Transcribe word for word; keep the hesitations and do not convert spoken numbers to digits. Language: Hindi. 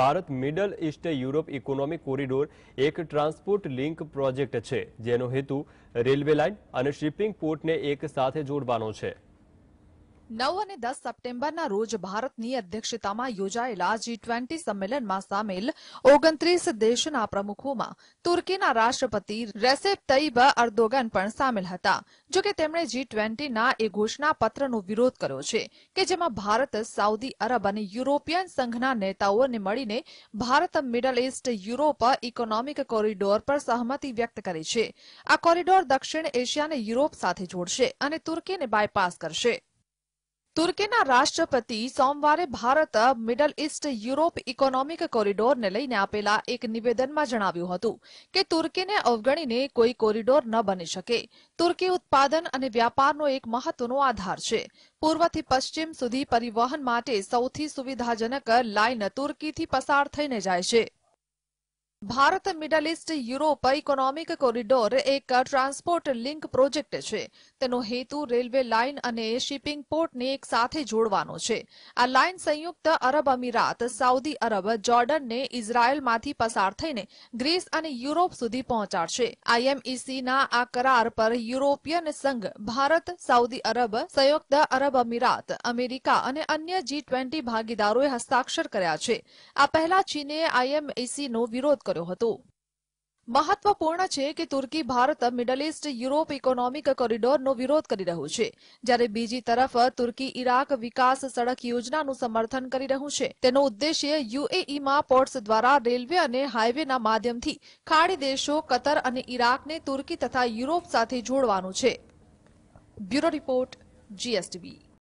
Bharat middle east Europe economic corridor એક ટ્રાન્સપોર્ટ લિંક પ્રોજેક્ટ છે જેનો હેતુ રેલવે લાઇન અને શિપિંગ પોર્ટને એક સાથે જોડવાનો છે। નવ અને દસ સપ્ટેમ્બરના રોજ ભારતની અધ્યક્ષતામાં યોજાયેલા જી ટ્વેન્ટી સંમેલનમાં સામેલ ઓગણત્રીસ દેશના પ્રમુખોમાં તુર્કીના રાષ્ટ્રપતિ રેસેપ તઈબ અર્દોગન પણ સામેલ હતા, જો કે તેમણે જી ટ્વેન્ટીના એ ઘોષણા પત્રનો વિરોધ કર્યો છે કે જેમાં ભારત, સાઉદી અરબ અને યુરોપિયન સંઘના નેતાઓને મળીને Bharat middle east Europe economic corridor પર સહમતિ વ્યક્ત કરી છે। આ કોરિડોર દક્ષિણ એશિયાને યુરોપ સાથે જોડશે અને તુર્કીને બાયપાસ કરશે। तुर्कीना राष्ट्रपति सोमवारे Bharat middle east Europe economic corridor ने लईने आपेला एक निवेदन में जणाव्युं हतुं के तुर्की ने अवगणीने कोई कोरिडोर न बनी शके। तुर्की उत्पादन अने व्यापारनो एक महत्वनो आधार छे। पूर्वथी पश्चिम सुधी परिवहन माटे सौथी सुविधाजनक लाइन तुर्कीथी पसार थईने जाय छे। Bharat middle east Europe economic corridor एक ट्रांसपोर्ट लिंक प्रोजेक्ट छे। तेनो हेतु रेलवे लाइन अने शिपिंग पोर्ट ने एक साथे जोड़वानो छे। आ लाइन संयुक्त अरब अमीरात, साउदी अरब, जॉर्डन ने इजरायल मांथी पसार थईने ग्रीस अने यूरोप सुधी पहोंचाडशे। आईएमईसी ना आ करार पर यूरोपियन संघ, भारत, साउदी अरब, संयुक्त अरब अमीरात, अमेरिका अने अन्य जी ट्वेंटी भागीदारोए हस्ताक्षर कर्या छे। आ पहेला चीने आईएमईसी नो विरोध महत्वपूर्ण है कि तुर्की Bharat middle east Europe economic corridor नो विरोध कर रही है, जयरे बीजी तरफ तुर्की इराक विकास सड़क योजना नु समर्थन कर रही है। तेनो उद्देश्य यूएई में पोर्ट्स द्वारा रेलवे और हाईवे ना माध्यम थी खाड़ी देशों कतर और इराक ने तुर्की तथा यूरोप साथ जोड़वानुं छे। Bureau report G S T we.